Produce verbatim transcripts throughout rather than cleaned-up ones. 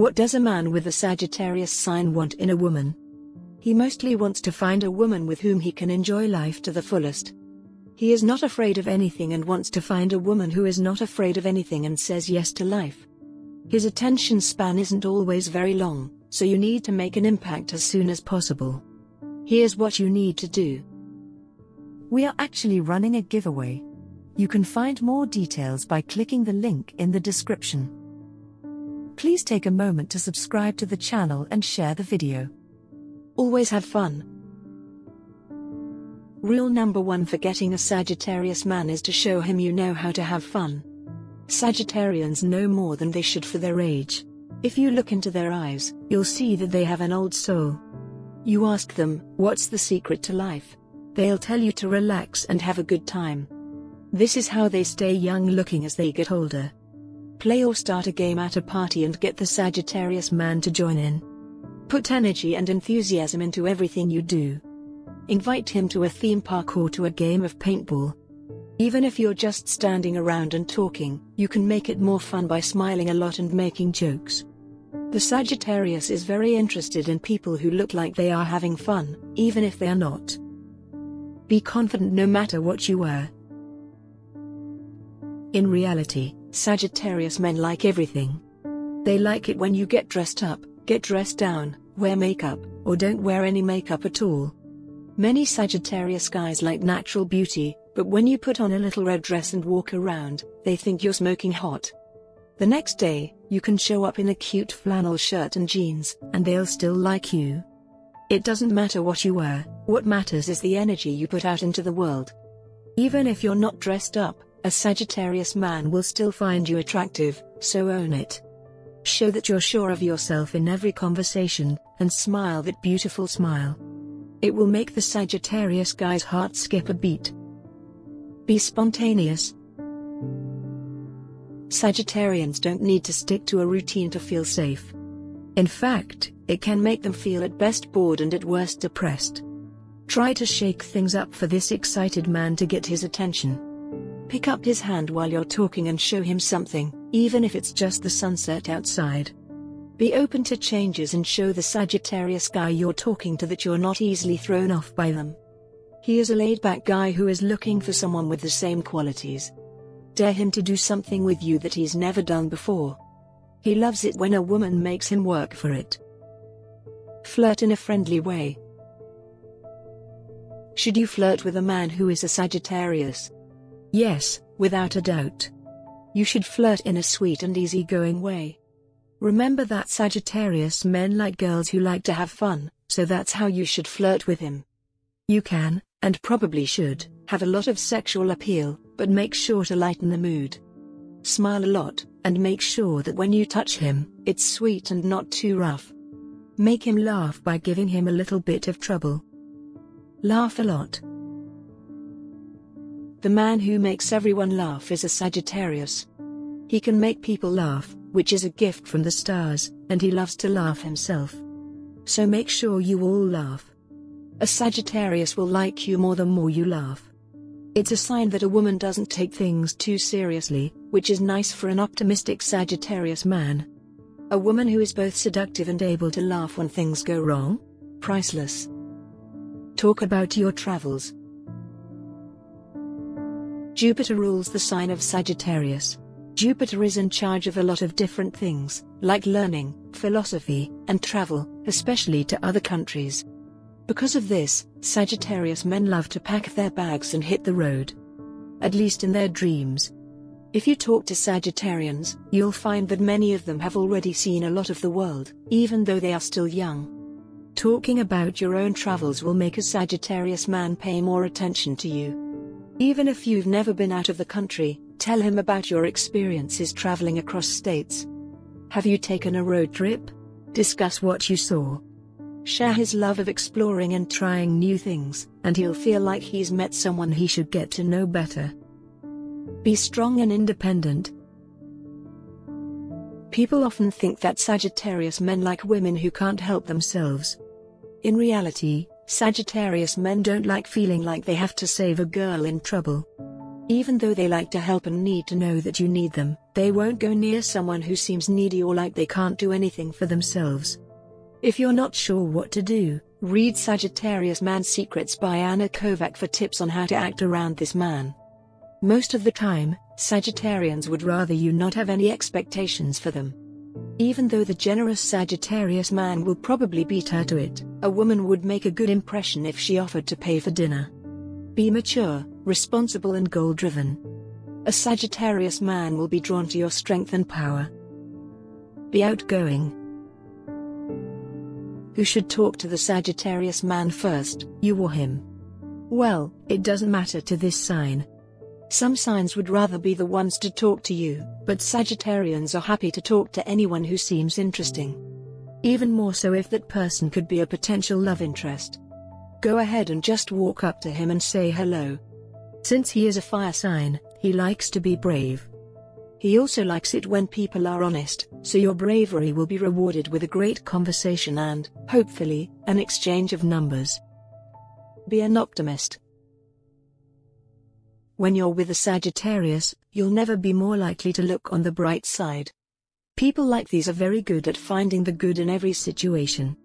What does a man with a Sagittarius sign want in a woman? He mostly wants to find a woman with whom he can enjoy life to the fullest. He is not afraid of anything and wants to find a woman who is not afraid of anything and says yes to life. His attention span isn't always very long, so you need to make an impact as soon as possible. Here's what you need to do. We are actually running a giveaway. You can find more details by clicking the link in the description. Please take a moment to subscribe to the channel and share the video. Always have fun. Rule number one for getting a Sagittarius man is to show him you know how to have fun. Sagittarians know more than they should for their age. If you look into their eyes, you'll see that they have an old soul. You ask them, "What's the secret to life?" They'll tell you to relax and have a good time. This is how they stay young looking as they get older. Play or start a game at a party and get the Sagittarius man to join in. Put energy and enthusiasm into everything you do. Invite him to a theme park or to a game of paintball. Even if you're just standing around and talking, you can make it more fun by smiling a lot and making jokes. The Sagittarius is very interested in people who look like they are having fun, even if they are not. Be confident no matter what you wear. In reality, Sagittarius men like everything. They like it when you get dressed up, get dressed down, wear makeup, or don't wear any makeup at all. Many Sagittarius guys like natural beauty, but when you put on a little red dress and walk around, they think you're smoking hot. The next day, you can show up in a cute flannel shirt and jeans, and they'll still like you. It doesn't matter what you wear, what matters is the energy you put out into the world. Even if you're not dressed up, a Sagittarius man will still find you attractive, so own it. Show that you're sure of yourself in every conversation, and smile that beautiful smile. It will make the Sagittarius guy's heart skip a beat. Be spontaneous. Sagittarians don't need to stick to a routine to feel safe. In fact, it can make them feel at best bored and at worst depressed. Try to shake things up for this excited man to get his attention. Pick up his hand while you're talking and show him something, even if it's just the sunset outside. Be open to changes and show the Sagittarius guy you're talking to that you're not easily thrown off by them. He is a laid-back guy who is looking for someone with the same qualities. Dare him to do something with you that he's never done before. He loves it when a woman makes him work for it. Flirt in a friendly way. Should you flirt with a man who is a Sagittarius? Yes, without a doubt. You should flirt in a sweet and easygoing way. Remember that Sagittarius men like girls who like to have fun, so that's how you should flirt with him. You can, and probably should, have a lot of sexual appeal, but make sure to lighten the mood. Smile a lot, and make sure that when you touch him, it's sweet and not too rough. Make him laugh by giving him a little bit of trouble. Laugh a lot. The man who makes everyone laugh is a Sagittarius. He can make people laugh, which is a gift from the stars, and he loves to laugh himself. So make sure you all laugh. A Sagittarius will like you more the more you laugh. It's a sign that a woman doesn't take things too seriously, which is nice for an optimistic Sagittarius man. A woman who is both seductive and able to laugh when things go wrong? Priceless. Talk about your travels. Jupiter rules the sign of Sagittarius. Jupiter is in charge of a lot of different things, like learning, philosophy, and travel, especially to other countries. Because of this, Sagittarius men love to pack their bags and hit the road. At least in their dreams. If you talk to Sagittarians, you'll find that many of them have already seen a lot of the world, even though they are still young. Talking about your own travels will make a Sagittarius man pay more attention to you. Even if you've never been out of the country, tell him about your experiences traveling across states. Have you taken a road trip? Discuss what you saw. Share his love of exploring and trying new things, and he'll feel like he's met someone he should get to know better. Be strong and independent. People often think that Sagittarius men like women who can't help themselves. In reality, Sagittarius men don't like feeling like they have to save a girl in trouble. Even though they like to help and need to know that you need them, they won't go near someone who seems needy or like they can't do anything for themselves. If you're not sure what to do, read Sagittarius Man's Secrets by Anna Kovac for tips on how to act around this man. Most of the time, Sagittarians would rather you not have any expectations for them. Even though the generous Sagittarius man will probably beat her to it, a woman would make a good impression if she offered to pay for dinner. Be mature, responsible and goal-driven. A Sagittarius man will be drawn to your strength and power. Be outgoing. Who should talk to the Sagittarius man first, you or him? Well, it doesn't matter to this sign. Some signs would rather be the ones to talk to you, but Sagittarians are happy to talk to anyone who seems interesting. Even more so if that person could be a potential love interest. Go ahead and just walk up to him and say hello. Since he is a fire sign, he likes to be brave. He also likes it when people are honest, so your bravery will be rewarded with a great conversation and, hopefully, an exchange of numbers. Be an optimist. When you're with a Sagittarius, you'll never be more likely to look on the bright side. People like these are very good at finding the good in every situation.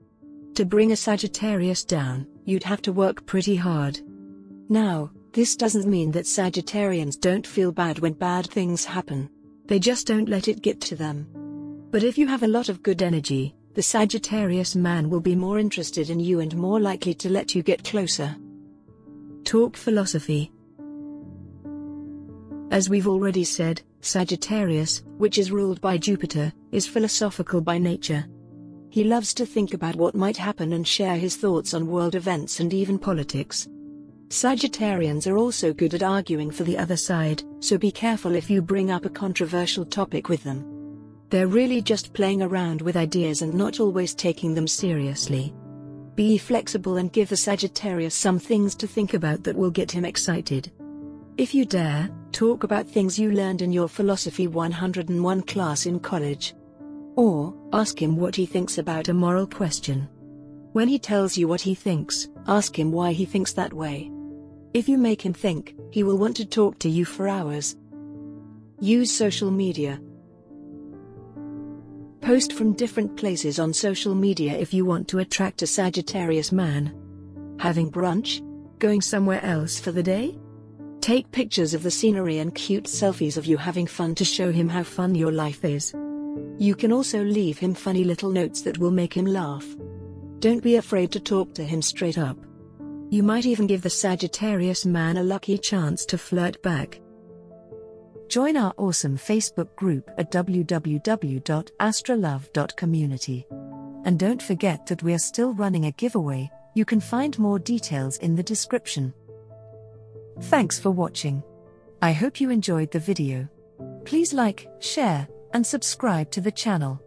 To bring a Sagittarius down, you'd have to work pretty hard. Now, this doesn't mean that Sagittarians don't feel bad when bad things happen. They just don't let it get to them. But if you have a lot of good energy, the Sagittarius man will be more interested in you and more likely to let you get closer. Talk philosophy. As we've already said, Sagittarius, which is ruled by Jupiter, is philosophical by nature. He loves to think about what might happen and share his thoughts on world events and even politics. Sagittarians are also good at arguing for the other side, so be careful if you bring up a controversial topic with them. They're really just playing around with ideas and not always taking them seriously. Be flexible and give the Sagittarius some things to think about that will get him excited. If you dare, talk about things you learned in your Philosophy one oh one class in college. Or, ask him what he thinks about a moral question. When he tells you what he thinks, ask him why he thinks that way. If you make him think, he will want to talk to you for hours. Use social media. Post from different places on social media if you want to attract a Sagittarius man. Having brunch? Going somewhere else for the day? Take pictures of the scenery and cute selfies of you having fun to show him how fun your life is. You can also leave him funny little notes that will make him laugh. Don't be afraid to talk to him straight up. You might even give the Sagittarius man a lucky chance to flirt back. Join our awesome Facebook group at w w w dot astrolove dot community. And don't forget that we are still running a giveaway. You can find more details in the description. Thanks for watching. I hope you enjoyed the video. Please like, share, and subscribe to the channel.